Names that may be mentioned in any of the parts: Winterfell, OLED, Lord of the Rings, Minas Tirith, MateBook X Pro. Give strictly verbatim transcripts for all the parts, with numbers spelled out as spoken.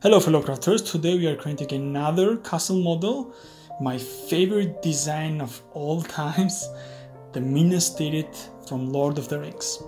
Hello fellow crafters, today we are creating another castle model, my favorite design of all times, the Minas Tirith from Lord of the Rings.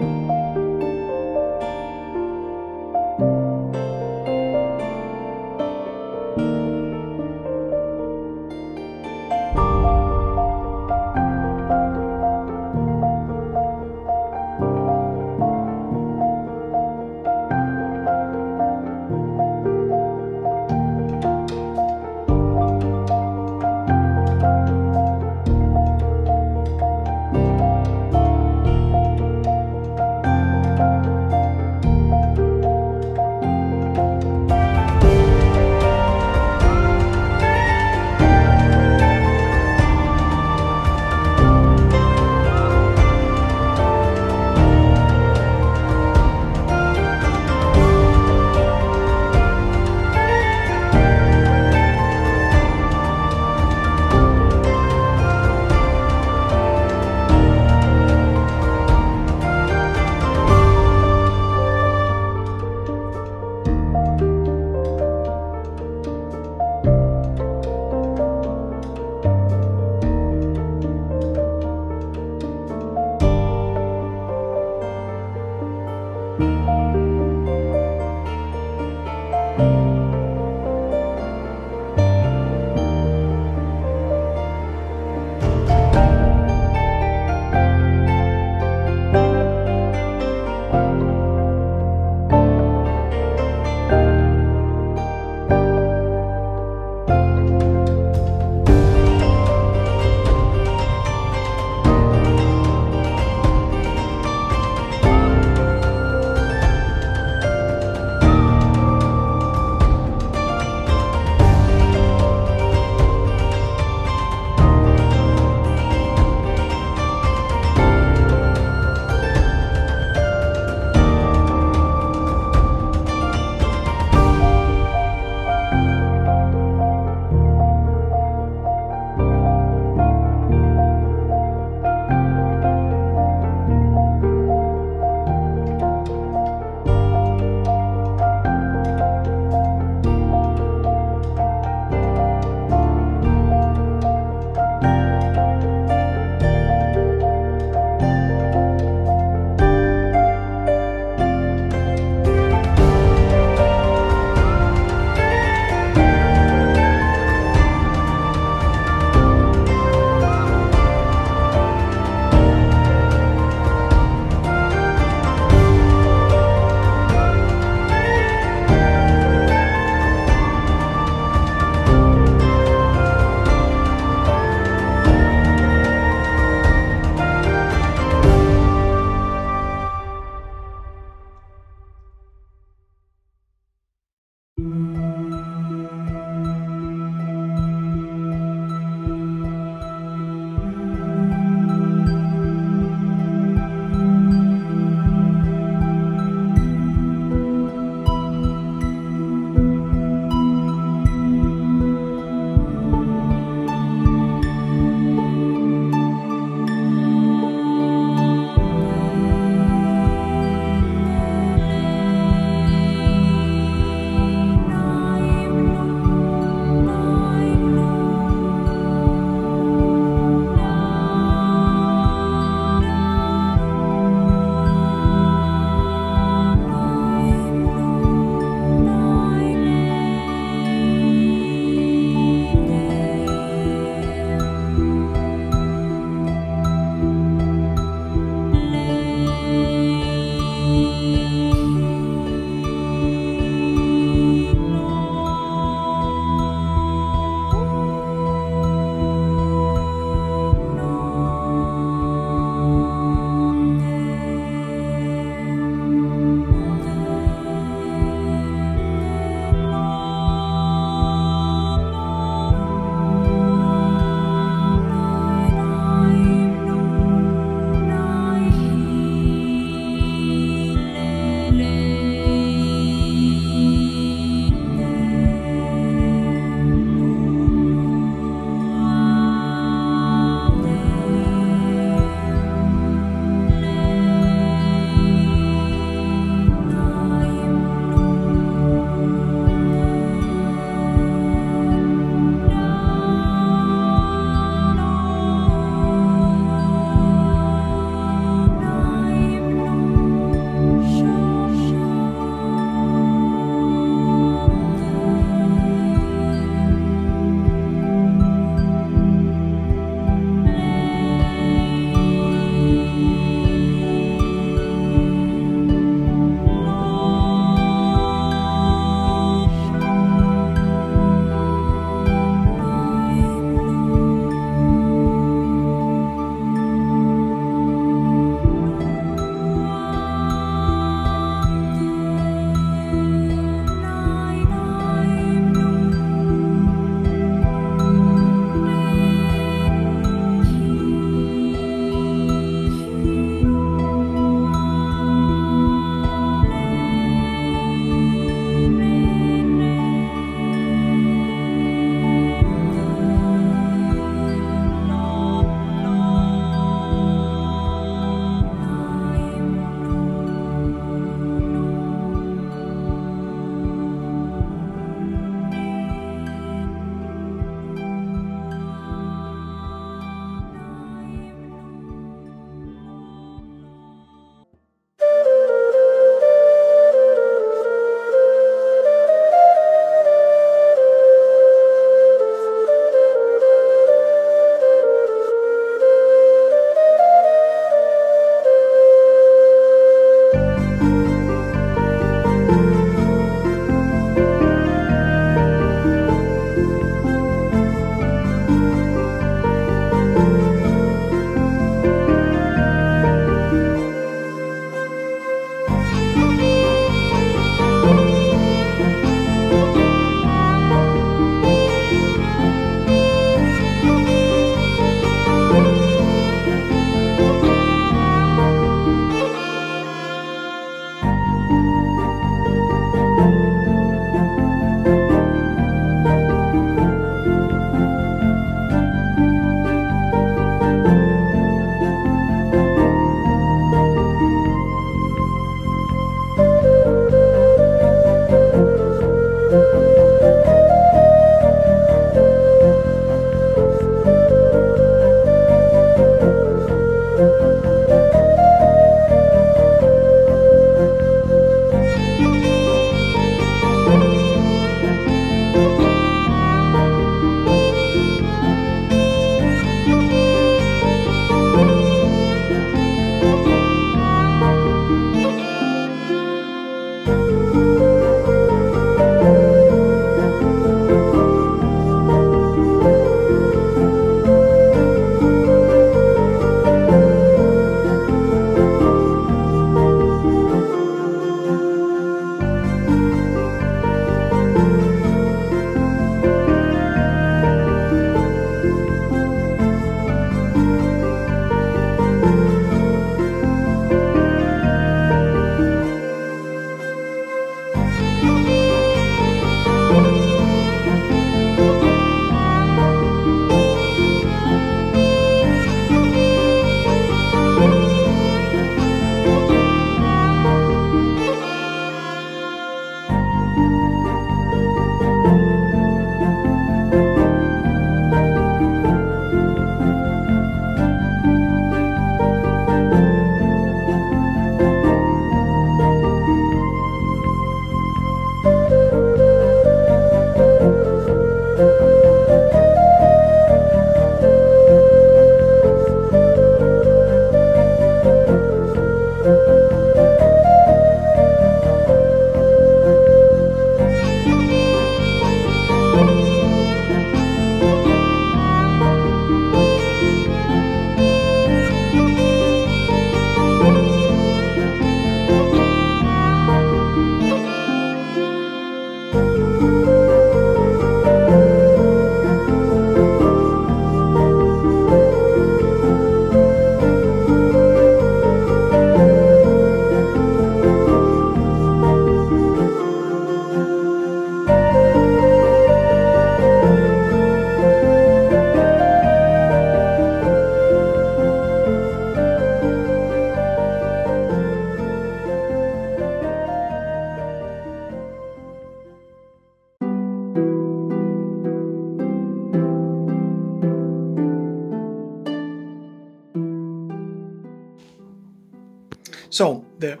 So the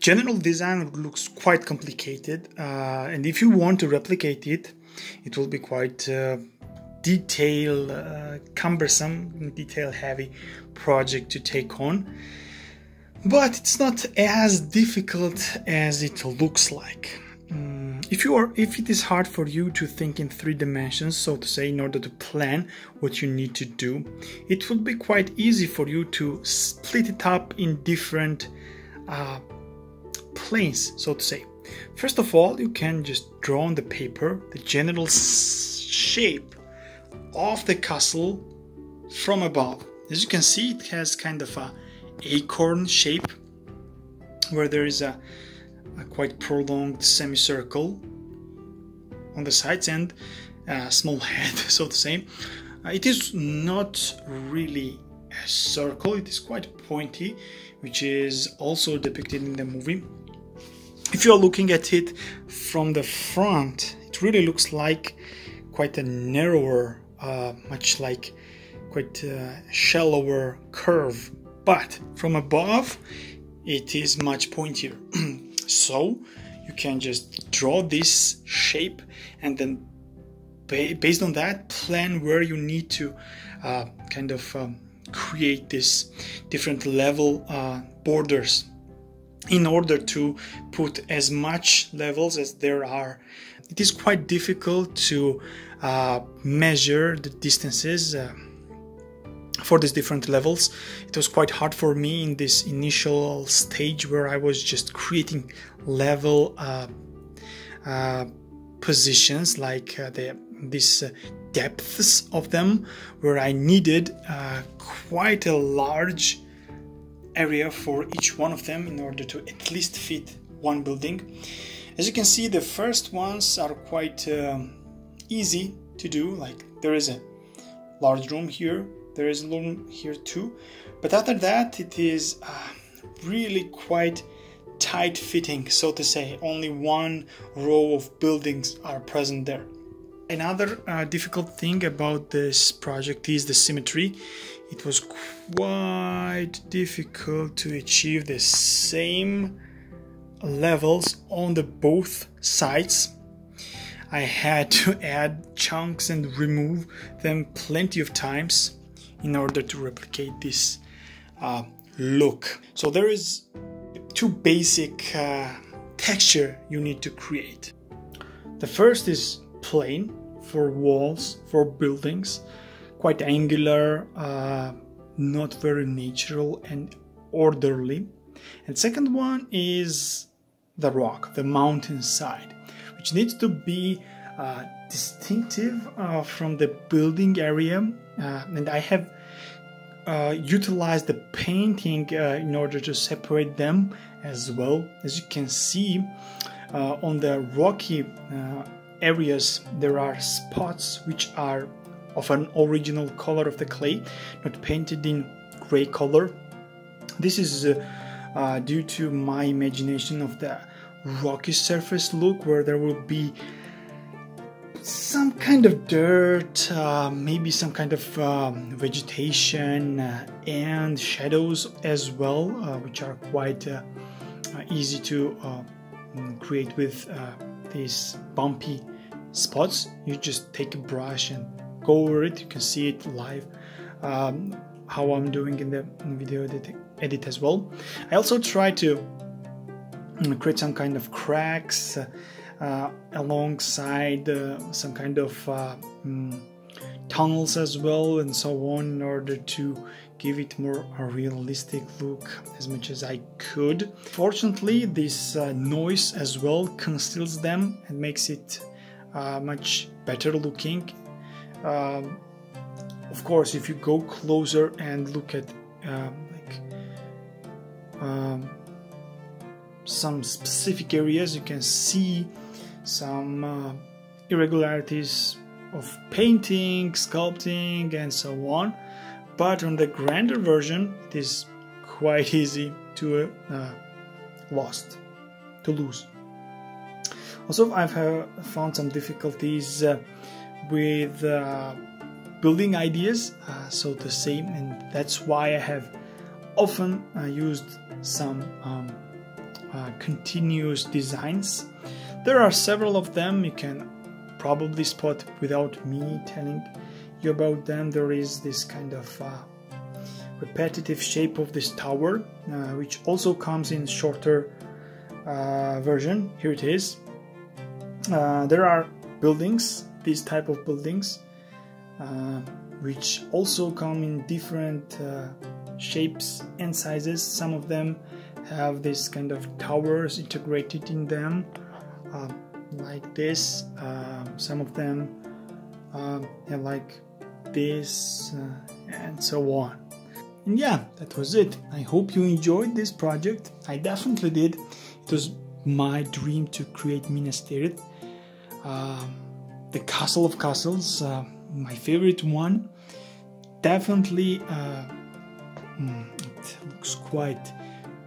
general design looks quite complicated, uh, and if you want to replicate it, it will be quite uh, detail uh, cumbersome, detail heavy project to take on. But it's not as difficult as it looks like. Um, if you are, if it is hard for you to think in three dimensions, so to say, in order to plan what you need to do, it would be quite easy for you to split it up in different uh, planes, so to say. First of all, you can just draw on the paper the general shape of the castle from above. As you can see, it has kind of a acorn shape where there is a, a quite prolonged semicircle on the sides and a small head, so to say. Uh, it is not really a circle, it is quite pointy, which is also depicted in the movie. If you are looking at it from the front, it really looks like quite a narrower, uh, much like quite a shallower curve. But from above, it is much pointier. So you can just draw this shape and then ba based on that, plan where you need to uh, kind of um, create this different level uh, borders in order to put as much levels as there are. It is quite difficult to uh, measure the distances uh, for these different levels. It was quite hard for me in this initial stage where I was just creating level uh, uh, positions, like uh, the these uh, depths of them, where I needed uh, quite a large area for each one of them in order to at least fit one building. As you can see, the first ones are quite um, easy to do. Like, there is a large room here, there is a room here too, but after that it is uh, really quite tight fitting, so to say. Only one row of buildings are present there. Another uh, difficult thing about this project is the symmetry. It was quite difficult to achieve the same levels on the both sides. I had to add chunks and remove them plenty of times in order to replicate this uh, look. So there is two basic uh, texture you need to create. The first is plain for walls, for buildings, quite angular, uh, not very natural and orderly. And second one is the rock, the mountainside, which needs to be uh, distinctive uh, from the building area. Uh, and I have uh, utilized the painting uh, in order to separate them as well. As you can see, uh, on the rocky uh, areas there are spots which are of an original color of the clay, not painted in gray color. This is uh, uh, due to my imagination of the rocky surface look, where there will be some kind of dirt, uh, maybe some kind of um, vegetation uh, and shadows as well, uh, which are quite uh, easy to uh, create with uh, these bumpy spots. You just take a brush and go over it. You can see it live, um, how I'm doing in the video edit as well. I also try to create some kind of cracks uh, Uh, alongside uh, some kind of uh, mm, tunnels as well, and so on, in order to give it more a realistic look as much as I could. Fortunately, this uh, noise as well conceals them and makes it uh, much better looking. Uh, of course, if you go closer and look at uh, like uh, some specific areas, you can see some uh, irregularities of painting, sculpting and so on, but on the grander version it is quite easy to uh, lost, to lose. Also, I've uh, found some difficulties uh, with uh, building ideas, uh, so to say, and that's why I have often I used some um, uh, continuous designs. There are several of them, you can probably spot without me telling you about them. There is this kind of uh, repetitive shape of this tower, uh, which also comes in shorter uh, version. Here it is. Uh, there are buildings, these type of buildings, uh, which also come in different uh, shapes and sizes. Some of them have this kind of towers integrated in them. Uh, like this, uh, some of them uh, yeah, like this, uh, and so on. And yeah, that was it. I hope you enjoyed this project. I definitely did. It was my dream to create Minas Tirith, uh, the castle of castles, uh, my favorite one. Definitely uh, it looks quite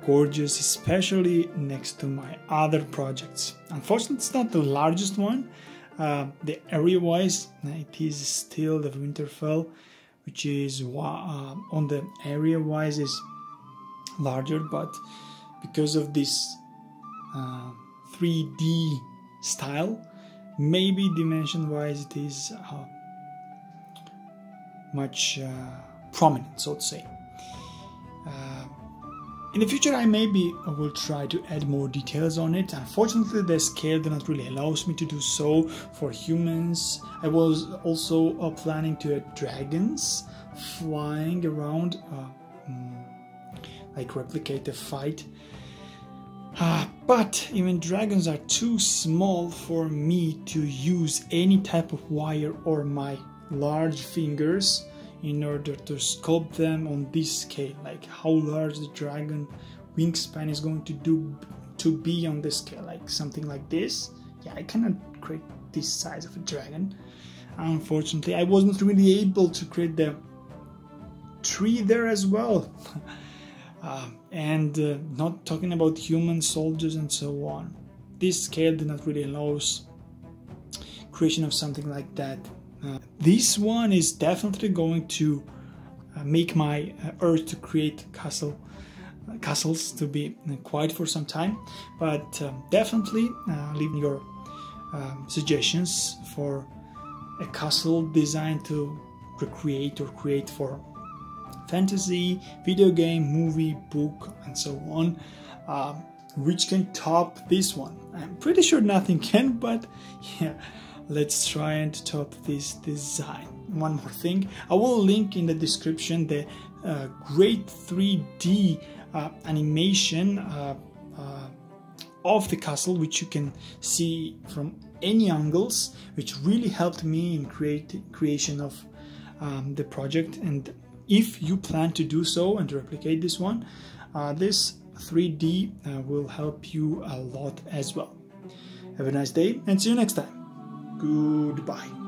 gorgeous, especially next to my other projects. Unfortunately, it's not the largest one. Uh, the area-wise, it is still the Winterfell, which is uh, on the area-wise is larger, but because of this uh, three D style, maybe dimension-wise it is uh, much uh, prominent, so to say. Uh, In the future, I maybe will try to add more details on it. Unfortunately, the scale does not really allows me to do so for humans. I was also uh, planning to add dragons flying around, uh, like replicate the fight. Uh, but even dragons are too small for me to use any type of wire or my large fingers in order to sculpt them on this scale. Like how large the dragon wingspan is going to do to be on this scale, like something like this. Yeah, I cannot create this size of a dragon. Unfortunately, I wasn't really able to create the tree there as well. uh, and uh, not talking about human soldiers and so on. This scale did not really allow creation of something like that. Uh, this one is definitely going to uh, make my uh, urge to create castle uh, castles to be uh, quiet for some time, but um, definitely uh, leave your um, suggestions for a castle design to recreate or create for fantasy, video game, movie, book, and so on, uh, which can top this one. I'm pretty sure nothing can, but yeah. Let's try and top this design. One more thing, I will link in the description the uh, great three D uh, animation uh, uh, of the castle, which you can see from any angles, which really helped me in create, creation of um, the project. And if you plan to do so and replicate this one, uh, this three D uh, will help you a lot as well. Have a nice day and see you next time. Goodbye.